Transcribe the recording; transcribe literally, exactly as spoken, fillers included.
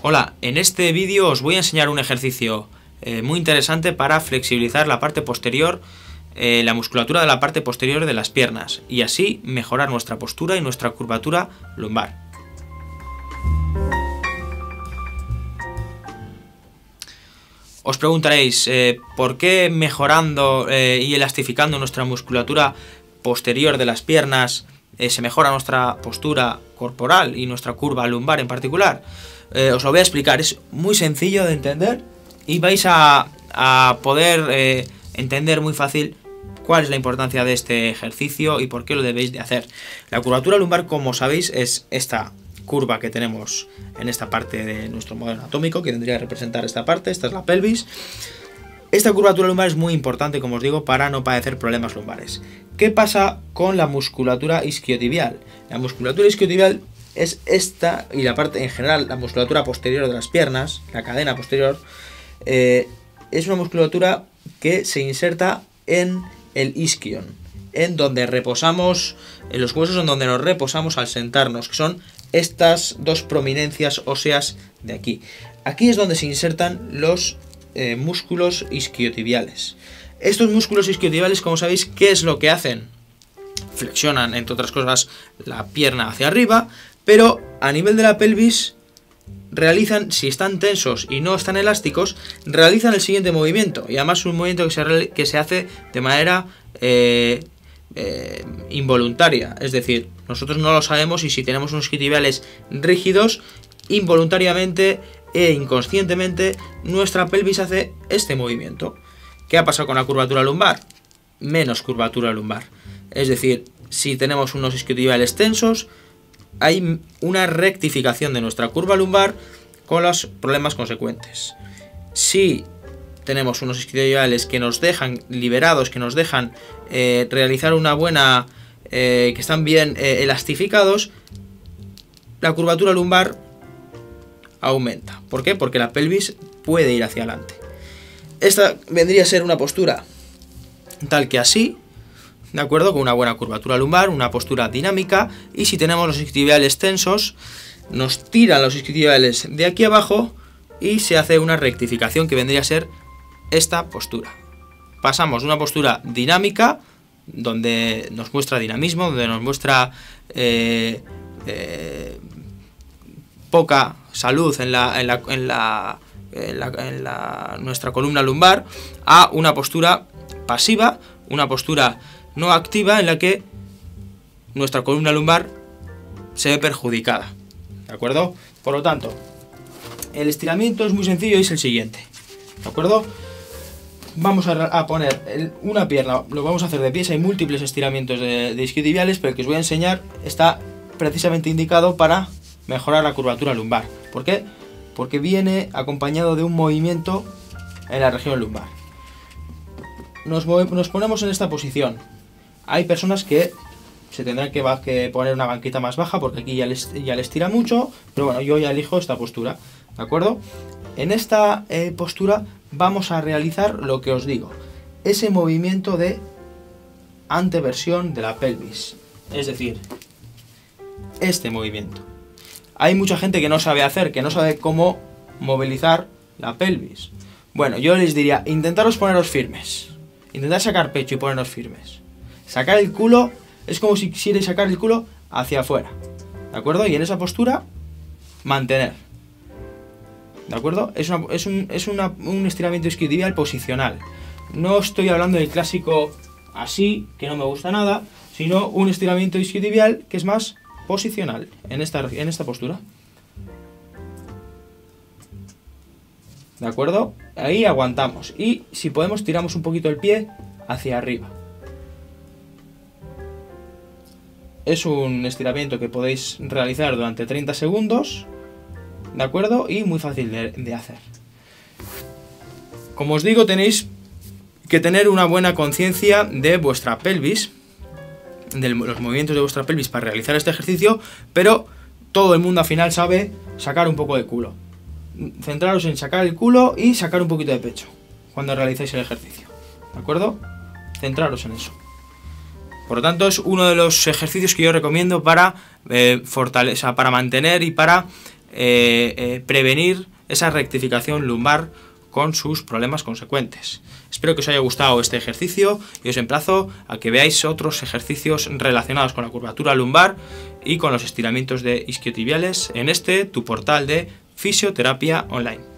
Hola, en este vídeo os voy a enseñar un ejercicio eh, muy interesante para flexibilizar la parte posterior, eh, la musculatura de la parte posterior de las piernas y así mejorar nuestra postura y nuestra curvatura lumbar. Os preguntaréis, eh, ¿por qué mejorando eh, y elastificando nuestra musculatura posterior de las piernas eh, se mejora nuestra postura corporal y nuestra curva lumbar en particular? Eh, os lo voy a explicar, es muy sencillo de entender y vais a, a poder eh, entender muy fácil cuál es la importancia de este ejercicio y por qué lo debéis de hacer. La curvatura lumbar, como sabéis, es esta curva que tenemos en esta parte de nuestro modelo anatómico, que tendría que representar esta parte, esta es la pelvis. Esta curvatura lumbar es muy importante, como os digo, para no padecer problemas lumbares. ¿Qué pasa con la musculatura isquiotibial? La musculatura isquiotibial es esta, y la parte en general, la musculatura posterior de las piernas, la cadena posterior, eh, es una musculatura que se inserta en el isquion, en donde reposamos, en los huesos en donde nos reposamos al sentarnos, que son estas dos prominencias óseas de aquí. Aquí es donde se insertan los eh, músculos isquiotibiales. Estos músculos isquiotibiales, como sabéis, ¿qué es lo que hacen? Flexionan, entre otras cosas, la pierna hacia arriba, pero a nivel de la pelvis realizan, si están tensos y no están elásticos, realizan el siguiente movimiento, y además un movimiento que se, que se hace de manera eh, eh, involuntaria, es decir, nosotros no lo sabemos y si tenemos unos isquiotibiales rígidos, involuntariamente e inconscientemente nuestra pelvis hace este movimiento. ¿Qué ha pasado con la curvatura lumbar? Menos curvatura lumbar, es decir, si tenemos unos isquiotibiales tensos, hay una rectificación de nuestra curva lumbar con los problemas consecuentes. Si tenemos unos isquiotibiales que nos dejan liberados, que nos dejan eh, realizar una buena, eh, que están bien eh, elastificados, la curvatura lumbar aumenta. ¿Por qué? Porque la pelvis puede ir hacia adelante. Esta vendría a ser una postura tal que así, de acuerdo, con una buena curvatura lumbar, una postura dinámica, y si tenemos los isquiotibiales tensos, nos tiran los isquiotibiales de aquí abajo y se hace una rectificación que vendría a ser esta postura. Pasamos de una postura dinámica, donde nos muestra dinamismo, donde nos muestra eh, eh, poca salud en la, en la, en la, en la, en la, nuestra columna lumbar, a una postura pasiva, una postura no activa en la que nuestra columna lumbar se ve perjudicada, ¿de acuerdo? Por lo tanto, el estiramiento es muy sencillo y es el siguiente, ¿de acuerdo? Vamos a, a poner el, una pierna, lo vamos a hacer de pies, hay múltiples estiramientos de, de isquiotibiales, pero el que os voy a enseñar está precisamente indicado para mejorar la curvatura lumbar. ¿Por qué? Porque viene acompañado de un movimiento en la región lumbar. Nos, nos ponemos en esta posición. Hay personas que se tendrán que, que poner una banquita más baja porque aquí ya les, ya les tira mucho, pero bueno, yo ya elijo esta postura, ¿de acuerdo? En esta eh, postura vamos a realizar lo que os digo, ese movimiento de anteversión de la pelvis, es decir, este movimiento. Hay mucha gente que no sabe hacer, que no sabe cómo movilizar la pelvis. Bueno, yo les diría, intentaros poneros firmes, intentar sacar pecho y poneros firmes. Sacar el culo, es como si quisierais sacar el culo hacia afuera, ¿de acuerdo? Y en esa postura, mantener, ¿de acuerdo? Es, una, es, un, es una, un estiramiento isquiotibial posicional. No estoy hablando del clásico así, que no me gusta nada, sino un estiramiento isquiotibial que es más posicional en esta, en esta postura. ¿De acuerdo? Ahí aguantamos. Y si podemos, tiramos un poquito el pie hacia arriba. Es un estiramiento que podéis realizar durante treinta segundos. ¿De acuerdo? Y muy fácil de, de hacer. Como os digo, tenéis que tener una buena conciencia de vuestra pelvis, de los movimientos de vuestra pelvis para realizar este ejercicio, pero todo el mundo al final sabe sacar un poco de culo. Centraros en sacar el culo y sacar un poquito de pecho cuando realizáis el ejercicio, ¿de acuerdo? Centraros en eso. Por lo tanto, es uno de los ejercicios que yo recomiendo para eh, fortaleza, para mantener y para eh, eh, prevenir esa rectificación lumbar con sus problemas consecuentes. Espero que os haya gustado este ejercicio y os emplazo a que veáis otros ejercicios relacionados con la curvatura lumbar y con los estiramientos de isquiotibiales en este, tu portal de Fisioterapia Online.